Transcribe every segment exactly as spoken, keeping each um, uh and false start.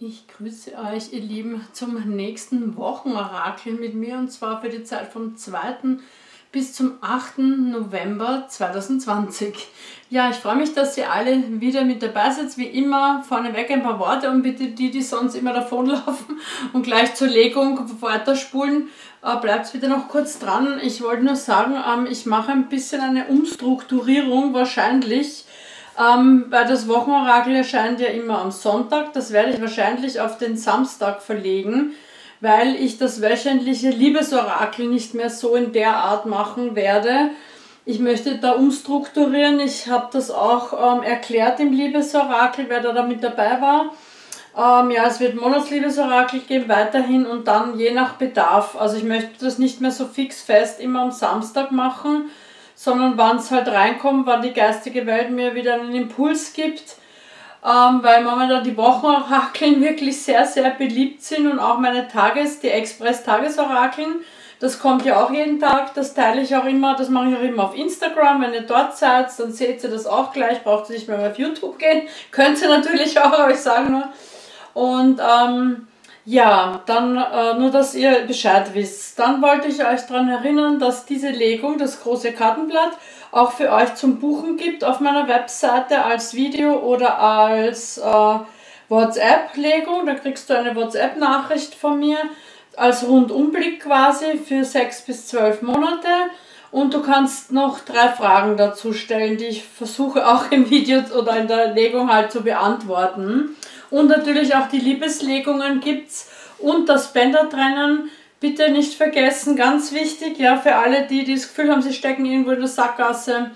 Ich grüße euch, ihr Lieben, zum nächsten Wochenorakel mit mir, und zwar für die Zeit vom zweiten bis zum achten November zweitausendzwanzig. Ja, ich freue mich, dass ihr alle wieder mit dabei seid. Wie immer vorneweg ein paar Worte, und bitte die, die sonst immer davonlaufen und gleich zur Legung weiterspulen, bleibt bitte noch kurz dran. Ich wollte nur sagen, ich mache ein bisschen eine Umstrukturierung wahrscheinlich. Ähm, weil das Wochenorakel erscheint ja immer am Sonntag, das werde ich wahrscheinlich auf den Samstag verlegen, weil ich das wöchentliche Liebesorakel nicht mehr so in der Art machen werde. Ich möchte da umstrukturieren, ich habe das auch ähm, erklärt im Liebesorakel, wer da mit dabei war. Ähm, ja, es wird Monatsliebesorakel geben weiterhin und dann je nach Bedarf. Also ich möchte das nicht mehr so fix fest immer am Samstag machen, sondern wann es halt reinkommt, wann die geistige Welt mir wieder einen Impuls gibt, ähm, weil momentan die Wochenorakeln wirklich sehr, sehr beliebt sind und auch meine Tages-, die Express-Tagesorakeln, das kommt ja auch jeden Tag, das teile ich auch immer, das mache ich auch immer auf Instagram, wenn ihr dort seid, dann seht ihr das auch gleich, braucht ihr nicht mehr auf YouTube gehen, könnt ihr natürlich auch, aber ich sage nur, und ähm, ja, dann äh, nur, dass ihr Bescheid wisst. Dann wollte ich euch daran erinnern, dass diese Legung, das große Kartenblatt, auch für euch zum Buchen gibt auf meiner Webseite als Video oder als äh, WhatsApp-Legung. Da kriegst du eine WhatsApp-Nachricht von mir als Rundumblick quasi für sechs bis zwölf Monate. Und du kannst noch drei Fragen dazu stellen, die ich versuche auch im Video oder in der Legung halt zu beantworten. Und natürlich auch die Liebeslegungen gibt's und das Bändertrennen, bitte nicht vergessen, ganz wichtig, ja, für alle, die, die das Gefühl haben, sie stecken irgendwo in der Sackgasse,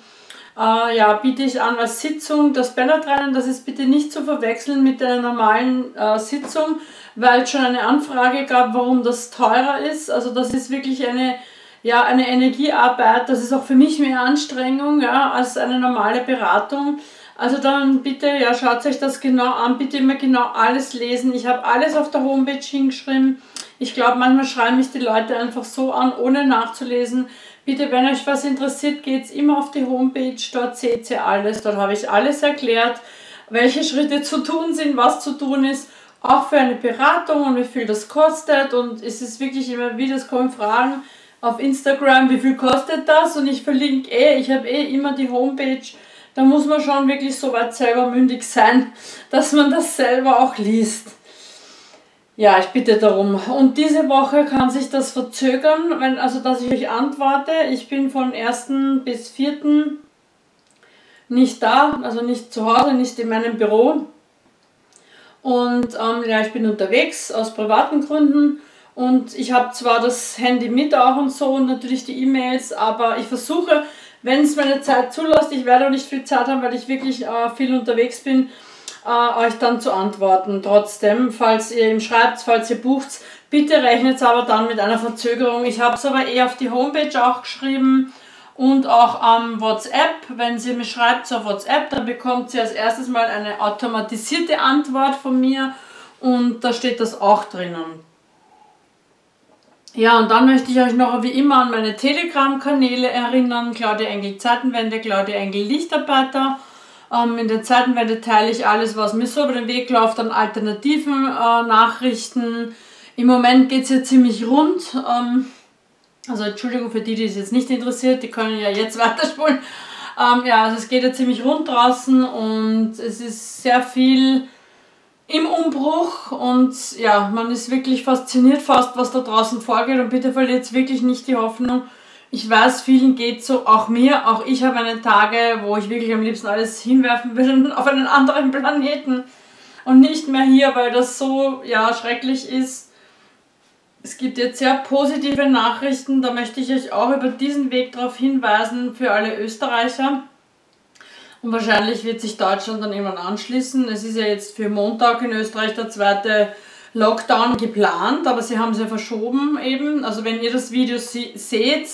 äh, ja, biete ich an als Sitzung das Bändertrennen, das ist bitte nicht zu verwechseln mit einer normalen äh, Sitzung, weil es schon eine Anfrage gab, warum das teurer ist, also das ist wirklich eine, ja, eine Energiearbeit, das ist auch für mich mehr Anstrengung, ja, als eine normale Beratung. Also dann bitte, ja, schaut euch das genau an, bitte immer genau alles lesen. Ich habe alles auf der Homepage hingeschrieben. Ich glaube, manchmal schreiben mich die Leute einfach so an, ohne nachzulesen. Bitte, wenn euch was interessiert, geht's immer auf die Homepage, dort seht ihr alles. Dort habe ich alles erklärt, welche Schritte zu tun sind, was zu tun ist, auch für eine Beratung und wie viel das kostet. Und es ist wirklich immer wieder, es kommen Fragen auf Instagram, wie viel kostet das? Und ich verlinke eh, ich habe eh immer die Homepage. Da muss man schon wirklich so weit selber mündig sein, dass man das selber auch liest. Ja, ich bitte darum. Und diese Woche kann sich das verzögern, wenn, also dass ich euch antworte. Ich bin von ersten bis vierten nicht da, also nicht zu Hause, nicht in meinem Büro. Und ähm, ja, ich bin unterwegs aus privaten Gründen. Und ich habe zwar das Handy mit auch und so und natürlich die E-Mails, aber ich versuche, wenn es meine Zeit zulässt, ich werde auch nicht viel Zeit haben, weil ich wirklich äh, viel unterwegs bin, äh, euch dann zu antworten. Trotzdem, falls ihr ihm schreibt, falls ihr bucht, bitte rechnet es aber dann mit einer Verzögerung. Ich habe es aber eh auf die Homepage auch geschrieben und auch am ähm, WhatsApp. Wenn sie mir schreibt, so auf WhatsApp, dann bekommt sie als erstes mal eine automatisierte Antwort von mir und da steht das auch drinnen. Ja, und dann möchte ich euch noch wie immer an meine Telegram-Kanäle erinnern, Claudia Engel Zeitenwende, Claudia Engel Lichtarbeiter. Ähm, in der Zeitenwende teile ich alles, was mir so über den Weg läuft, an alternativen äh, Nachrichten. Im Moment geht es ja ziemlich rund, ähm, also Entschuldigung für die, die es jetzt nicht interessiert, die können ja jetzt weiterspulen. Ähm, ja, also es geht ja ziemlich rund draußen und es ist sehr viel im Umbruch und ja, man ist wirklich fasziniert fast, was da draußen vorgeht, und bitte verliert wirklich nicht die Hoffnung. Ich weiß, vielen geht so, auch mir, auch ich habe meine Tage, wo ich wirklich am liebsten alles hinwerfen würde auf einen anderen Planeten und nicht mehr hier, weil das so, ja, schrecklich ist. Es gibt jetzt sehr positive Nachrichten, da möchte ich euch auch über diesen Weg darauf hinweisen für alle Österreicher. Und wahrscheinlich wird sich Deutschland dann irgendwann anschließen. Es ist ja jetzt für Montag in Österreich der zweite Lockdown geplant, aber sie haben es ja verschoben eben. Also wenn ihr das Video seht,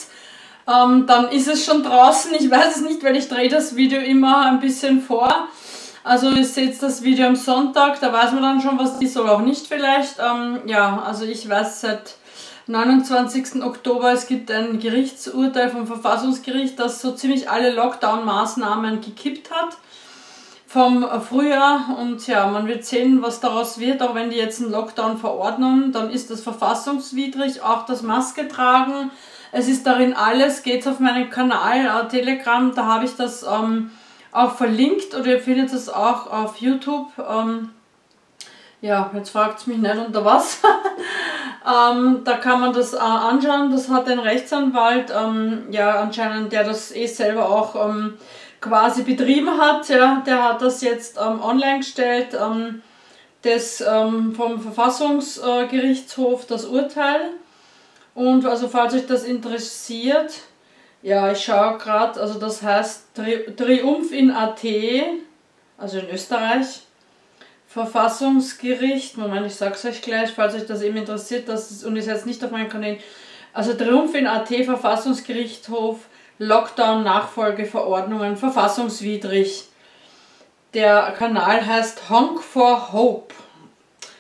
ähm, dann ist es schon draußen. Ich weiß es nicht, weil ich drehe das Video immer ein bisschen vor. Also ihr seht das Video am Sonntag, da weiß man dann schon, was ist oder auch nicht vielleicht. Ähm, ja, also ich weiß seit neunundzwanzigsten Oktober, es gibt ein Gerichtsurteil vom Verfassungsgericht, das so ziemlich alle Lockdown-Maßnahmen gekippt hat. vom Frühjahr, und ja, man wird sehen, was daraus wird. Auch wenn die jetzt einen Lockdown verordnen, dann ist das verfassungswidrig, auch das Maske tragen. Es ist darin alles, geht's auf meinen Kanal, äh, Telegram, da habe ich das ähm, auch verlinkt, oder ihr findet es auch auf YouTube. Ähm, ja, jetzt fragt es mich nicht unter was. ähm, da kann man das äh, anschauen, das hat ein Rechtsanwalt, ähm, ja anscheinend, der das eh selber auch ähm, quasi betrieben hat, ja, der hat das jetzt ähm, online gestellt, ähm, das ähm, vom Verfassungsgerichtshof, das Urteil. Und also falls euch das interessiert, ja, ich schaue gerade, also das heißt Tri Triumph in A T, also in Österreich, Verfassungsgericht, Moment, ich sag's euch gleich, falls euch das eben interessiert, das ist, und ist jetzt nicht auf meinem Kanal, also Triumph in A T, Verfassungsgerichtshof, Lockdown, Nachfolgeverordnungen, verfassungswidrig. Der Kanal heißt Honk for Hope,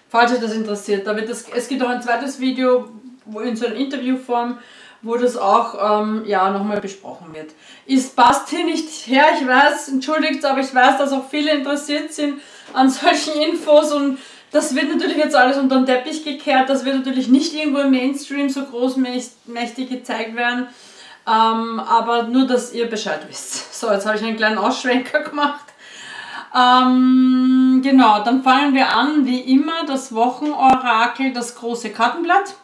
falls euch das interessiert. Da wird das, es gibt auch ein zweites Video, wo in so einer Interviewform, wo das auch ähm, ja, nochmal besprochen wird. Es passt hier nicht her, ich weiß, entschuldigt, aber ich weiß, dass auch viele interessiert sind an solchen Infos, und das wird natürlich jetzt alles unter den Teppich gekehrt, das wird natürlich nicht irgendwo im Mainstream so großmächtig gezeigt werden, ähm, aber nur, dass ihr Bescheid wisst. So, jetzt habe ich einen kleinen Ausschwenker gemacht. Ähm, genau, dann fangen wir an, wie immer, das Wochenorakel, das große Kartenblatt.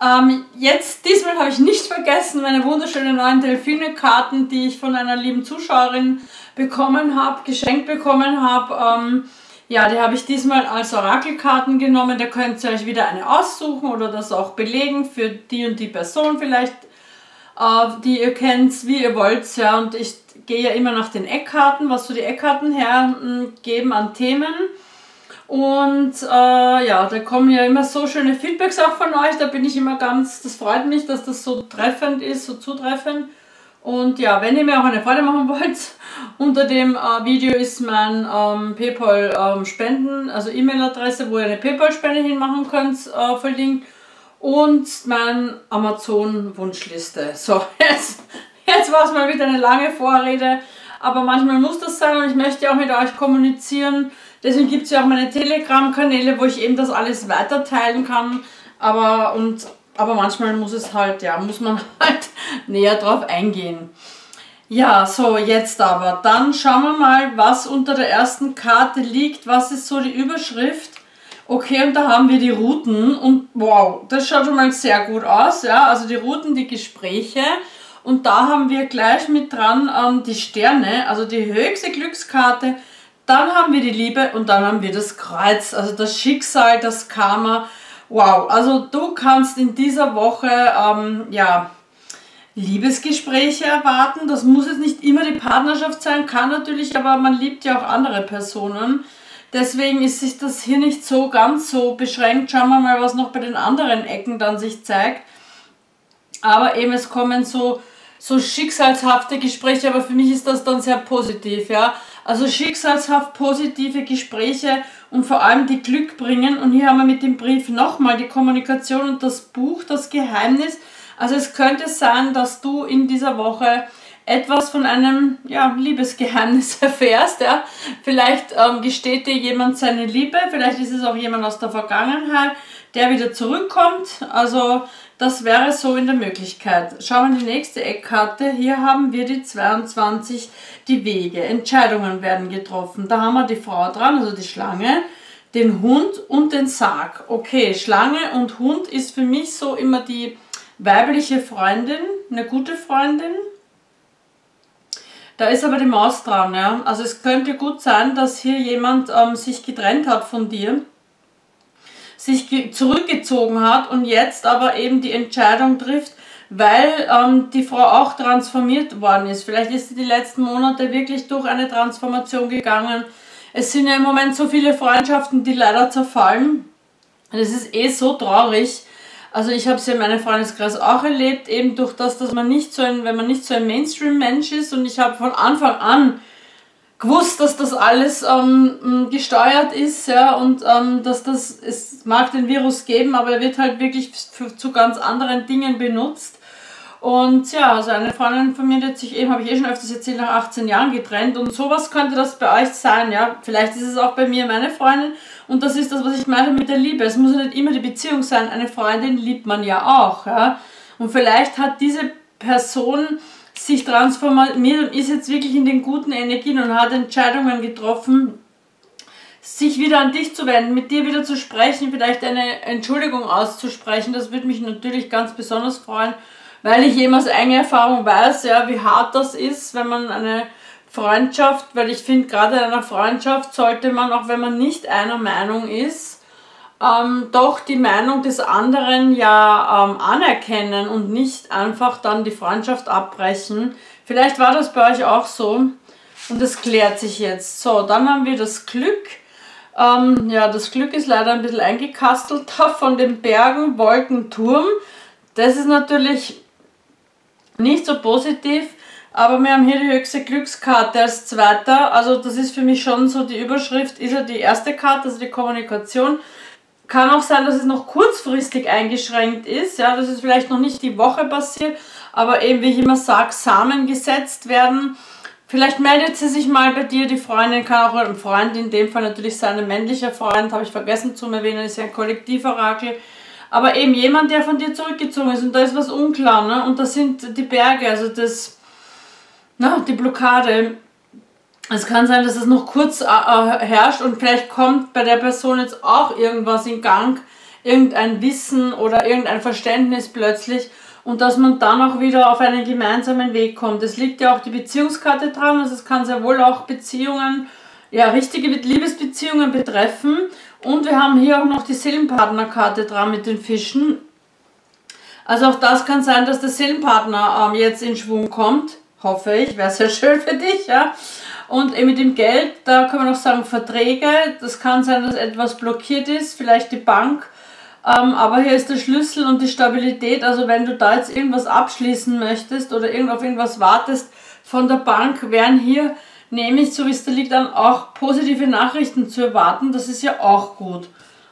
Ähm, jetzt, diesmal habe ich nicht vergessen, meine wunderschönen neuen Delfine-Karten, die ich von einer lieben Zuschauerin bekommen habe, geschenkt bekommen habe. Ähm, ja, die habe ich diesmal als Orakelkarten genommen. Da könnt ihr euch wieder eine aussuchen oder das auch belegen für die und die Person vielleicht, äh, die ihr kennt, wie ihr wollt. Ja, und ich gehe ja immer nach den Eckkarten, was so die Eckkarten hergeben an Themen. Und äh, ja, da kommen ja immer so schöne Feedbacks auch von euch, da bin ich immer ganz, das freut mich, dass das so treffend ist, so zutreffend. Und ja, wenn ihr mir auch eine Freude machen wollt, unter dem äh, Video ist mein ähm, Paypal ähm, Spenden, also E-Mail-Adresse, wo ihr eine Paypal Spende hinmachen könnt, äh, verlinkt. Und mein Amazon Wunschliste. So, jetzt, jetzt war es mal wieder eine lange Vorrede. Aber manchmal muss das sein, und ich möchte auch mit euch kommunizieren. Deswegen gibt es ja auch meine Telegram-Kanäle, wo ich eben das alles weiter teilen kann. Aber, und, aber manchmal muss es halt, ja, muss man halt näher drauf eingehen. Ja, so, jetzt aber. Dann schauen wir mal, was unter der ersten Karte liegt. Was ist so die Überschrift? Okay, und da haben wir die Routen. Und wow, das schaut schon mal sehr gut aus. Ja, also die Routen, die Gespräche. Und da haben wir gleich mit dran ähm, die Sterne, also die höchste Glückskarte. Dann haben wir die Liebe, und dann haben wir das Kreuz, also das Schicksal, das Karma. Wow, also du kannst in dieser Woche ähm, ja, Liebesgespräche erwarten. Das muss jetzt nicht immer die Partnerschaft sein, kann natürlich, aber man liebt ja auch andere Personen. Deswegen ist sich das hier nicht so ganz so beschränkt. Schauen wir mal, was noch bei den anderen Ecken dann sich zeigt. Aber eben, es kommen so... so schicksalshafte Gespräche, aber für mich ist das dann sehr positiv, ja. Also schicksalshaft positive Gespräche und vor allem die Glück bringen. Und hier haben wir mit dem Brief nochmal die Kommunikation und das Buch, das Geheimnis. Also es könnte sein, dass du in dieser Woche etwas von einem, ja, Liebesgeheimnis erfährst, ja. Vielleicht ähm, gesteht dir jemand seine Liebe, vielleicht ist es auch jemand aus der Vergangenheit, der wieder zurückkommt. Also das wäre so in der Möglichkeit. Schauen wir in die nächste Eckkarte. Hier haben wir die zweiundzwanzig, die Wege. Entscheidungen werden getroffen. Da haben wir die Frau dran, also die Schlange, den Hund und den Sarg. Okay, Schlange und Hund ist für mich so immer die weibliche Freundin, eine gute Freundin. Da ist aber die Maus dran, ja. Also es könnte gut sein, dass hier jemand ähm, sich getrennt hat von dir, sich zurückgezogen hat und jetzt aber eben die Entscheidung trifft, weil ähm, die Frau auch transformiert worden ist. Vielleicht ist sie die letzten Monate wirklich durch eine Transformation gegangen. Es sind ja im Moment so viele Freundschaften, die leider zerfallen. Das ist eh so traurig. Also ich habe es ja in meinem Freundeskreis auch erlebt, eben durch das, dass man nicht so ein, wenn man nicht so ein Mainstream-Mensch ist, und ich habe von Anfang an gewusst, dass das alles ähm, gesteuert ist, ja, und ähm, dass das, es mag den Virus geben, aber er wird halt wirklich für, zu ganz anderen Dingen benutzt, Und ja, also eine Freundin von mir, die hat sich eben, habe ich eh schon öfters erzählt, nach achtzehn Jahren getrennt. Und sowas könnte das bei euch sein, ja. Vielleicht ist es auch bei mir meine Freundin. Und das ist das, was ich meine mit der Liebe. Es muss ja nicht immer die Beziehung sein. Eine Freundin liebt man ja auch, ja. Und vielleicht hat diese Person sich transformiert und ist jetzt wirklich in den guten Energien und hat Entscheidungen getroffen, sich wieder an dich zu wenden, mit dir wieder zu sprechen, vielleicht eine Entschuldigung auszusprechen. Das würde mich natürlich ganz besonders freuen, weil ich eben aus eigener Erfahrung weiß, ja, wie hart das ist, wenn man eine Freundschaft, weil ich finde, gerade in einer Freundschaft sollte man, auch wenn man nicht einer Meinung ist, ähm, doch die Meinung des anderen ja ähm, anerkennen und nicht einfach dann die Freundschaft abbrechen. Vielleicht war das bei euch auch so und das klärt sich jetzt. So, dann haben wir das Glück. Ähm, ja, das Glück ist leider ein bisschen eingekastelt von den Bergen, Wolken, Turm. Das ist natürlich nicht so positiv, aber wir haben hier die höchste Glückskarte als zweiter. Also das ist für mich schon so, die Überschrift ist ja die erste Karte, also die Kommunikation. Kann auch sein, dass es noch kurzfristig eingeschränkt ist, ja, das ist vielleicht noch nicht die Woche passiert, aber eben, wie ich immer sage, Samen gesetzt werden. Vielleicht meldet sie sich mal bei dir, die Freundin, kann auch ein Freund, in dem Fall natürlich sein, ein männlicher Freund, habe ich vergessen zu erwähnen, ist ja ein Kollektivorakel. Aber eben jemand, der von dir zurückgezogen ist und da ist was unklar, ne? Und das sind die Berge, also das, na, die Blockade. Es kann sein, dass es noch kurz äh, herrscht und vielleicht kommt bei der Person jetzt auch irgendwas in Gang, irgendein Wissen oder irgendein Verständnis plötzlich und dass man dann auch wieder auf einen gemeinsamen Weg kommt. Es liegt ja auch die Beziehungskarte dran, also es kann sehr wohl auch Beziehungen, ja, richtige Liebesbeziehungen betreffen. Und wir haben hier auch noch die Seelenpartnerkarte dran mit den Fischen. Also auch das kann sein, dass der Seelenpartner ähm, jetzt in Schwung kommt. Hoffe ich, wäre sehr schön für dich, ja. Und eben mit dem Geld, da kann man auch sagen Verträge. Das kann sein, dass etwas blockiert ist, vielleicht die Bank. Ähm, aber hier ist der Schlüssel und die Stabilität. Also wenn du da jetzt irgendwas abschließen möchtest oder irgend auf irgendwas wartest von der Bank, wären hier... nämlich, so wie es da liegt, dann auch positive Nachrichten zu erwarten, das ist ja auch gut.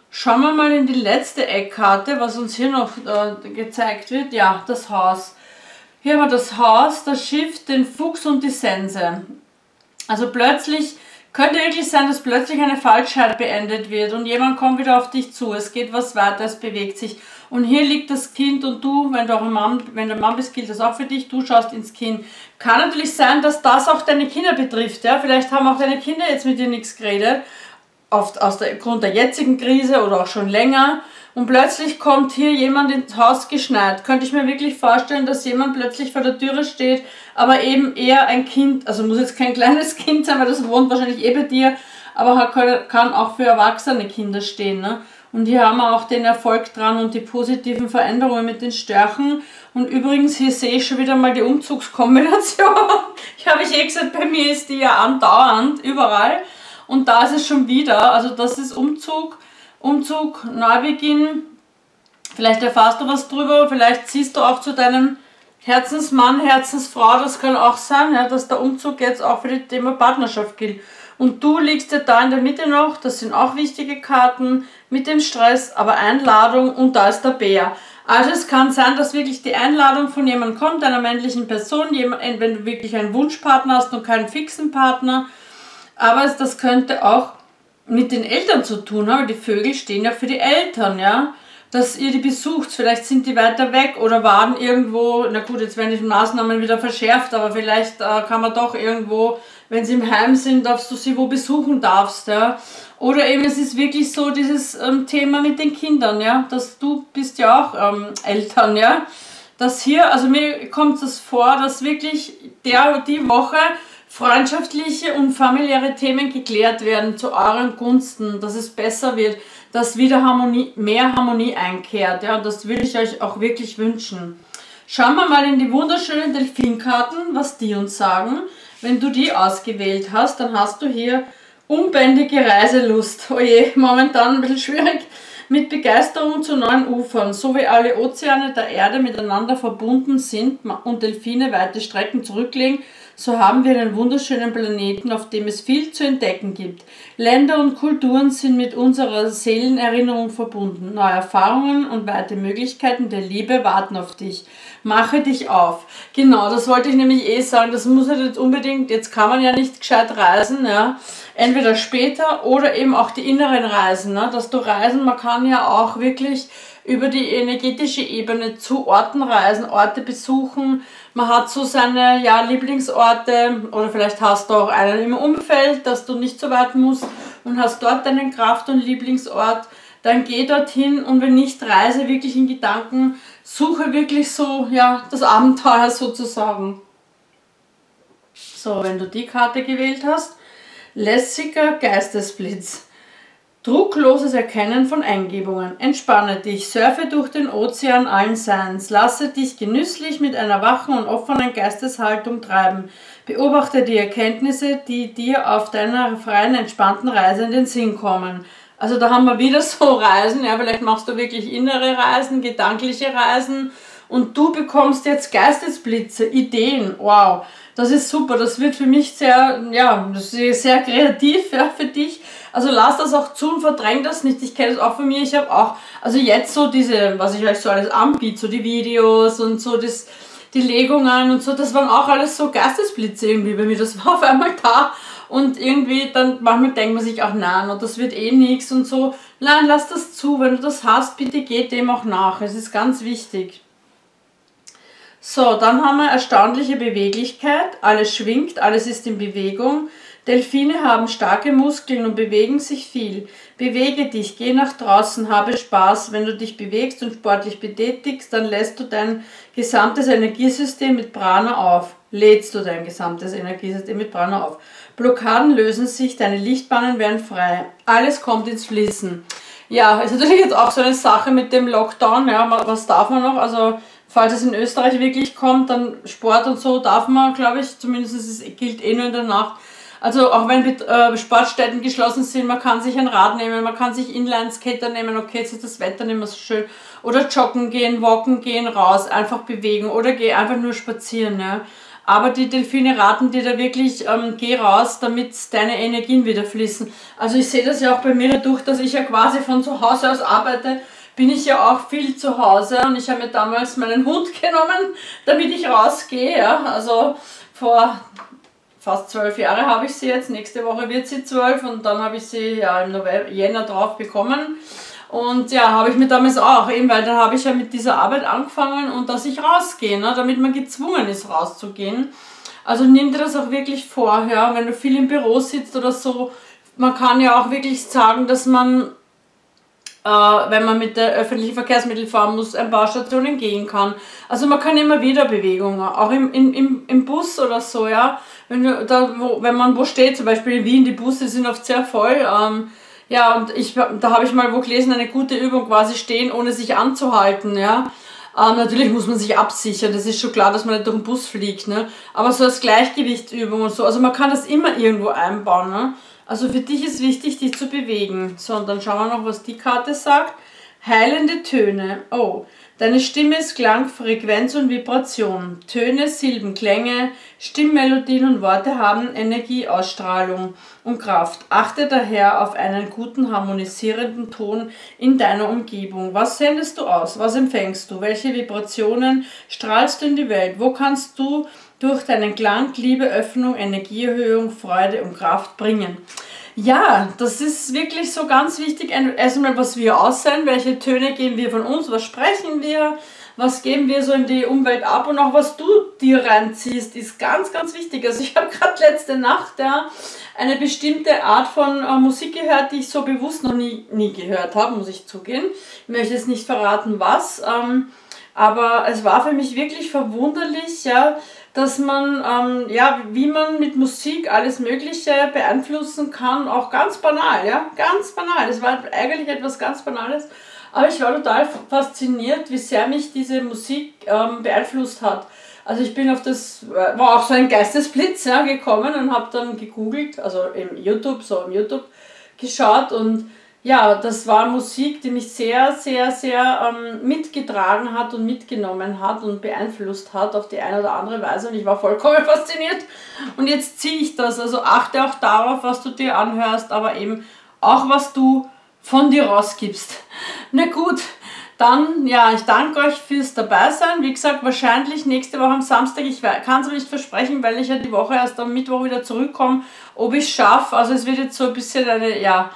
Schauen wir mal in die letzte Eckkarte, was uns hier noch äh, gezeigt wird. Ja, das Haus. Hier haben wir das Haus, das Schiff, den Fuchs und die Sense. Also plötzlich, könnte wirklich sein, dass plötzlich eine Falschheit beendet wird und jemand kommt wieder auf dich zu. Es geht was weiter, es bewegt sich. Und hier liegt das Kind und du, wenn du auch ein Mann, wenn du ein Mann bist, gilt das auch für dich, du schaust ins Kind. Kann natürlich sein, dass das auch deine Kinder betrifft, ja, vielleicht haben auch deine Kinder jetzt mit dir nichts geredet, oft aus der Grund der jetzigen Krise oder auch schon länger und plötzlich kommt hier jemand ins Haus geschneit. Könnte ich mir wirklich vorstellen, dass jemand plötzlich vor der Türe steht, aber eben eher ein Kind, also muss jetzt kein kleines Kind sein, weil das wohnt wahrscheinlich eh bei dir, aber kann auch für erwachsene Kinder stehen, ne? Und hier haben wir auch den Erfolg dran und die positiven Veränderungen mit den Störchen. Und übrigens, hier sehe ich schon wieder mal die Umzugskombination. Ich habe eh gesagt, bei mir ist die ja andauernd, überall. Und da ist es schon wieder, also das ist Umzug, Umzug, Neubeginn. Vielleicht erfährst du was drüber, vielleicht siehst du auch zu deinem Herzensmann, Herzensfrau, das kann auch sein, ja, dass der Umzug jetzt auch für das Thema Partnerschaft gilt. Und du liegst ja da in der Mitte noch, das sind auch wichtige Karten, mit dem Stress, aber Einladung und da ist der Bär. Also es kann sein, dass wirklich die Einladung von jemandem kommt, einer männlichen Person, jemand, wenn du wirklich einen Wunschpartner hast und keinen fixen Partner, aber das könnte auch mit den Eltern zu tun haben, weil die Vögel stehen ja für die Eltern, ja, dass ihr die besucht, vielleicht sind die weiter weg oder waren irgendwo, na gut, jetzt werden die Maßnahmen wieder verschärft, aber vielleicht äh, kann man doch irgendwo, wenn sie im Heim sind, dass du sie wo besuchen darfst, ja. Oder eben es ist wirklich so dieses ähm, Thema mit den Kindern, ja, dass du bist ja auch ähm, Eltern, ja, dass hier, also mir kommt es vor, dass wirklich der die Woche freundschaftliche und familiäre Themen geklärt werden zu euren Gunsten, dass es besser wird, dass wieder Harmonie, mehr Harmonie einkehrt, ja, und das würde ich euch auch wirklich wünschen. Schauen wir mal in die wunderschönen Delfinkarten, was die uns sagen. Wenn du die ausgewählt hast, dann hast du hier unbändige Reiselust. Oje, momentan ein bisschen schwierig. mit Begeisterung zu neuen Ufern, so wie alle Ozeane der Erde miteinander verbunden sind und Delfine weite Strecken zurücklegen, so haben wir einen wunderschönen Planeten, auf dem es viel zu entdecken gibt. Länder und Kulturen sind mit unserer Seelenerinnerung verbunden. Neue Erfahrungen und weite Möglichkeiten der Liebe warten auf dich. Mache dich auf. Genau, das wollte ich nämlich eh sagen. Das muss halt jetzt unbedingt, jetzt kann man ja nicht gescheit reisen, ja. Entweder später oder eben auch die inneren Reisen, ne? Dass du reisen, man kann ja auch wirklich über die energetische Ebene zu Orten reisen, Orte besuchen. Man hat so seine ja, Lieblingsorte oder vielleicht hast du auch einen im Umfeld, dass du nicht so weit musst und hast dort deinen Kraft- und Lieblingsort. Dann geh dorthin und wenn nicht, reise wirklich in Gedanken, suche wirklich so ja, das Abenteuer sozusagen. So, wenn du die Karte gewählt hast, lässiger Geistesblitz. Druckloses Erkennen von Eingebungen. Entspanne dich, surfe durch den Ozean allen Seins, lasse dich genüsslich mit einer wachen und offenen Geisteshaltung treiben. Beobachte die Erkenntnisse, die dir auf deiner freien, entspannten Reise in den Sinn kommen. Also da haben wir wieder so Reisen, ja, vielleicht machst du wirklich innere Reisen, gedankliche Reisen und du bekommst jetzt Geistesblitze, Ideen, wow, das ist super, das wird für mich sehr, ja, sehr kreativ, ja, für dich. Also lass das auch zu und verdräng das nicht. Ich kenne das auch von mir. Ich habe auch, also jetzt so diese, was ich euch so alles anbiete, so die Videos und so das, die Legungen und so, das waren auch alles so Geistesblitze irgendwie bei mir. Das war auf einmal da und irgendwie dann manchmal denkt man sich auch, nein, und das wird eh nichts und so. Nein, lass das zu. Wenn du das hast, bitte geh dem auch nach. Es ist ganz wichtig. So, dann haben wir erstaunliche Beweglichkeit. Alles schwingt, alles ist in Bewegung. Delfine haben starke Muskeln und bewegen sich viel. Bewege dich, geh nach draußen, habe Spaß. Wenn du dich bewegst und sportlich betätigst, dann lässt du dein gesamtes Energiesystem mit Prana auf. Lädst du dein gesamtes Energiesystem mit Prana auf. Blockaden lösen sich, deine Lichtbahnen werden frei. Alles kommt ins Fließen. Ja, ist natürlich jetzt auch so eine Sache mit dem Lockdown. Ja, was darf man noch? Also, falls es in Österreich wirklich kommt, dann Sport und so darf man, glaube ich, zumindest es gilt eh nur in der Nacht. Also auch wenn äh, Sportstätten geschlossen sind, man kann sich ein Rad nehmen, man kann sich Inline-Skater nehmen, okay, jetzt ist das Wetter nicht mehr so schön. Oder joggen gehen, walken gehen, raus, einfach bewegen oder geh einfach nur spazieren. Ne? Aber die Delfine raten dir da wirklich, ähm, geh raus, damit deine Energien wieder fließen. Also ich sehe das ja auch bei mir dadurch, dass ich ja quasi von zu Hause aus arbeite, bin ich ja auch viel zu Hause und ich habe mir damals meinen Hund genommen, damit ich rausgehe. Ja? Also vor fast zwölf Jahre habe ich sie jetzt, nächste Woche wird sie zwölf und dann habe ich sie ja im November, Jänner drauf bekommen und ja, habe ich mir damals auch, eben weil dann habe ich ja mit dieser Arbeit angefangen und dass ich rausgehe, ne, damit man gezwungen ist rauszugehen. Also nimm dir das auch wirklich vor, ja, wenn du viel im Büro sitzt oder so, man kann ja auch wirklich sagen, dass man, äh, wenn man mit der öffentlichen Verkehrsmittel fahren muss, ein paar Stationen gehen kann. Also man kann immer wieder Bewegungen, auch im, im, im Bus oder so, ja. Wenn, du, da, wo, wenn man wo steht, zum Beispiel in Wien, die Busse sind oft sehr voll. Ähm, ja, und ich, da habe ich mal wo gelesen, eine gute Übung quasi stehen, ohne sich anzuhalten. Ja? Ähm, natürlich muss man sich absichern, das ist schon klar, dass man nicht durch den Bus fliegt. Ne? Aber so als Gleichgewichtsübung und so, also man kann das immer irgendwo einbauen. Ne? Also für dich ist wichtig, dich zu bewegen. So, und dann schauen wir noch, was die Karte sagt. Heilende Töne. Oh, deine Stimme ist Klang, Frequenz und Vibration. Töne, Silben, Klänge, Stimmmelodien und Worte haben Energie, Ausstrahlung und Kraft. Achte daher auf einen guten, harmonisierenden Ton in deiner Umgebung. Was sendest du aus? Was empfängst du? Welche Vibrationen strahlst du in die Welt? Wo kannst du durch deinen Klang Liebe, Öffnung, Energieerhöhung, Freude und Kraft bringen? Ja, das ist wirklich so ganz wichtig, erstmal was wir aussenden, welche Töne geben wir von uns, was sprechen wir, was geben wir so in die Umwelt ab und auch was du dir reinziehst, ist ganz, ganz wichtig. Also ich habe gerade letzte Nacht ja, eine bestimmte Art von äh, Musik gehört, die ich so bewusst noch nie, nie gehört habe, muss ich zugeben. Ich möchte jetzt nicht verraten, was, ähm, aber es war für mich wirklich verwunderlich, ja, dass man, ähm, ja, wie man mit Musik alles Mögliche beeinflussen kann, auch ganz banal, ja, ganz banal. Es war eigentlich etwas ganz Banales, aber ich war total fasziniert, wie sehr mich diese Musik ähm, beeinflusst hat. Also ich bin auf das, war auch so ein Geistesblitz ja, gekommen und habe dann gegoogelt, also im YouTube, so im YouTube geschaut und Ja, das war Musik, die mich sehr, sehr, sehr ähm, mitgetragen hat und mitgenommen hat und beeinflusst hat auf die eine oder andere Weise, und ich war vollkommen fasziniert. Und jetzt ziehe ich das, also achte auch darauf, was du dir anhörst, aber eben auch, was du von dir rausgibst. Na gut, dann, ja, ich danke euch fürs Dabeisein. Wie gesagt, wahrscheinlich nächste Woche am Samstag, ich kann es aber nicht versprechen, weil ich ja die Woche erst am Mittwoch wieder zurückkomme, ob ich es schaffe. Also es wird jetzt so ein bisschen eine, ja...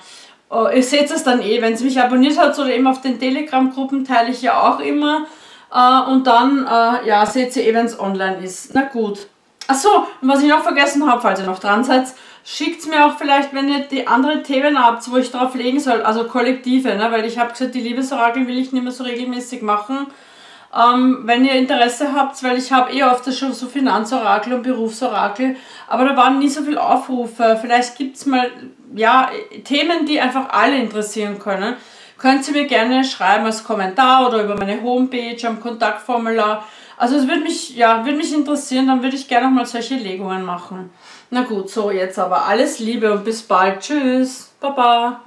Oh, ihr seht es dann eh, wenn es mich abonniert hat oder eben auf den Telegram-Gruppen teile ich ja auch immer. Äh, und dann, äh, ja, seht ihr eh, wenn es online ist. Na gut. Achso, und was ich noch vergessen habe, falls ihr noch dran seid, schickt es mir auch vielleicht, wenn ihr die anderen Themen habt, wo ich drauf legen soll, also Kollektive, ne? Weil ich habe gesagt, die Liebesorakel will ich nicht mehr so regelmäßig machen. Ähm, wenn ihr Interesse habt, weil ich habe eh oft schon so Finanzorakel und Berufsorakel, aber da waren nie so viele Aufrufe. Vielleicht gibt es mal, ja, Themen, die einfach alle interessieren können. Könnt ihr mir gerne schreiben als Kommentar oder über meine Homepage, am Kontaktformular. Also es würde mich, ja, würde mich interessieren, dann würde ich gerne nochmal solche Legungen machen. Na gut, so jetzt aber alles Liebe und bis bald. Tschüss, Baba.